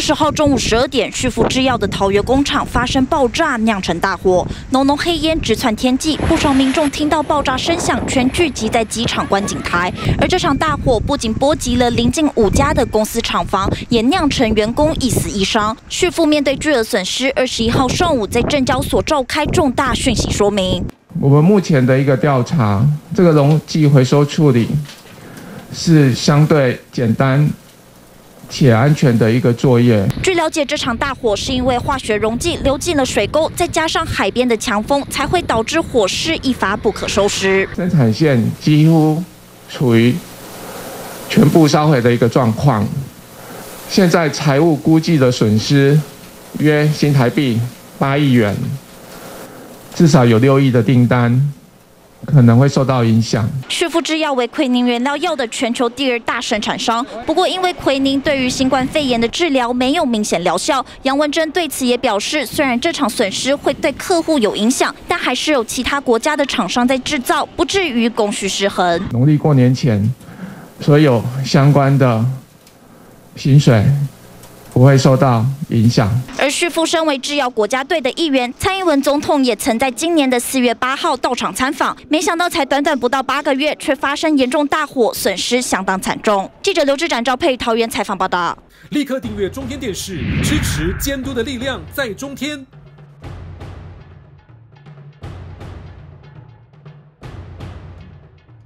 20号中午12点，旭福制药的桃园工厂发生爆炸，酿成大火，浓浓黑烟直窜天际。不少民众听到爆炸声响，全聚集在机场观景台。而这场大火不仅波及了邻近5家的公司厂房，也酿成员工一死一伤。旭福面对巨额损失，21号上午在证交所召开重大讯息说明。我们目前的一个调查，这个溶剂回收处理是相对简单 且安全的一个作业。据了解，这场大火是因为化学溶剂流进了水沟，再加上海边的强风，才会导致火势一发不可收拾。生产线几乎处于全部烧毁的一个状况。现在财务估计的损失约新台币8亿元，至少有6亿的订单 可能会受到影响。旭福制药为奎宁原料药的全球第2大生产商，不过因为奎宁对于新冠肺炎的治疗没有明显疗效，杨文珍对此也表示，虽然这场损失会对客户有影响，但还是有其他国家的厂商在制造，不至于供需失衡。农历过年前，所有相关的薪水 不会受到影响。而旭福身为制药国家队的一员，蔡英文总统也曾在今年的4月8号到场参访，没想到才短短不到8个月，却发生严重大火，损失相当惨重。记者刘志展、赵佩桃园采访报道。立刻订阅中天电视，支持监督的力量在中天。